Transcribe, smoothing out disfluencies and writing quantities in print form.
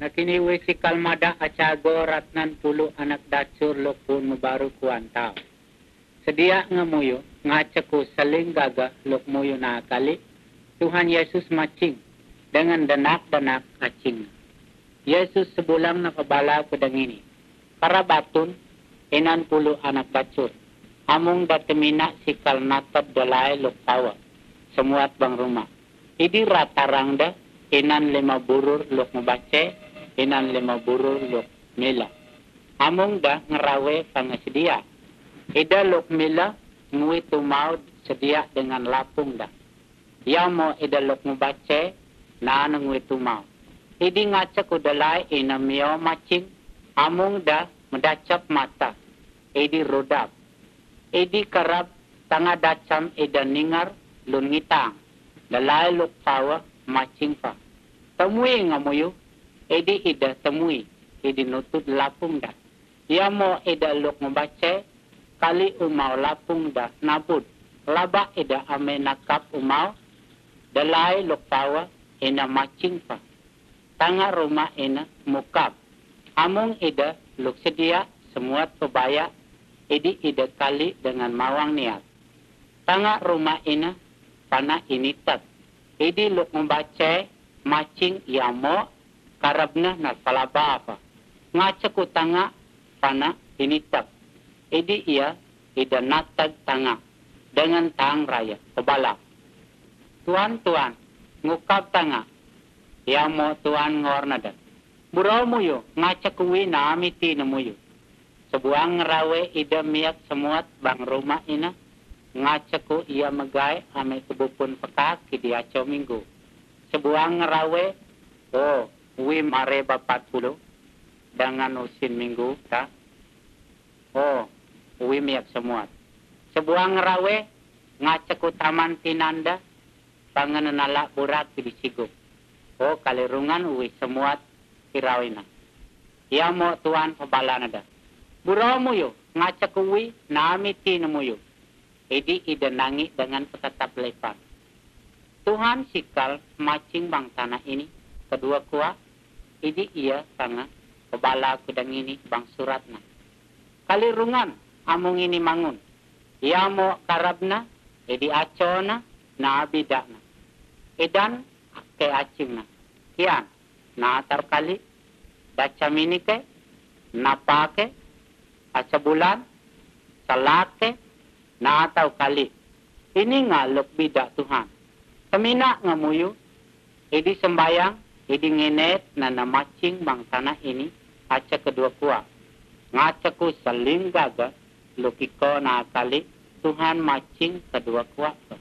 Nakini wiksi kalmada acago ratnan pulu anak dacur lopun mubaru kuantau. Sedia ngemuyu ngaceku seling gaga lopmuyu nakali. Tuhan Yesus macing dengan denak-denak acing. Yesus sebulang nakabala pedang ini. Para batun enan pulu anak dacur. Amung datemina sikal natap dolai loktawa. Semuat bang rumah. Idi ratarangda enan lima burur lok membace, enan lima burur lok mila. Amung dah ngerawe pangesedia. Ida lok mila ngui tumaud sedia dengan lapung dah. Ya mau ida lok membace, naan ngui tumaud. Idi ngacak udalai ina mio macing, amung dah mendacap mata. Idi rodap. Idi kerap tanga dacam ida ningar lun ngitang. Dalai luk tawa macing fa. Temui ngamuyu, edi ida temui, edi nutut lapung dah. Ia mau ida luk membaca, kali umau lapung dah nabud. Laba ida ame nakap umau, dalai luk tawa ena macing fa. Tanga rumah ena mukap. Amung ida luk sedia semua pebaya, edi ida kali dengan mawang niat. Tanga rumah ena pana ini tak. Idi luk membaca macing yamo karabna nasalaba apa. Ngacek utanga pana ini tak. Idi ia ida natag tanga dengan tang raya kebala. Tuan-tuan ngukap tanga. Yamo tuan ngornada. Burau muyo ngacek kuwi na amiti namuyo. Sebuang ngerawe ida miak semuat bang rumah ina. Ngaceku ia megai ame kebupun peka kidia co minggu. Sebuang ngerawe, wi mare bapat puluh dengan usin minggu ta. Wi miak semua. Sebuang ngerawe, ngaceku taman tinanda, pangan nalak burat di sigup. Kalirungan wi semua irawina. Ia mau tuan pebalan ada. Buramu yo, ngaceku wi nami tinemu yo. Edi ida nangi dengan petatap lebar. Tuhan sikal macing bang tanah ini. Kedua kuah. Edi ia tanga kebala kudang ini bang suratna. Kali rungan amung ini mangun. Ia mo karabna. Edi acona na abidakna. Edan ke acimna. Kian na atar kali. Dacam ini ke. Napa ke. Acabulan. Salat ke. Na atau kali. Ini ngaluk bidak Tuhan. Semina ngamuyu. Idi sembayang. Idi nginet nana macing bang tanah ini. Aca kedua kuah. Ngacaku seling gaga. Lukiko na kali. Tuhan macing kedua kuah.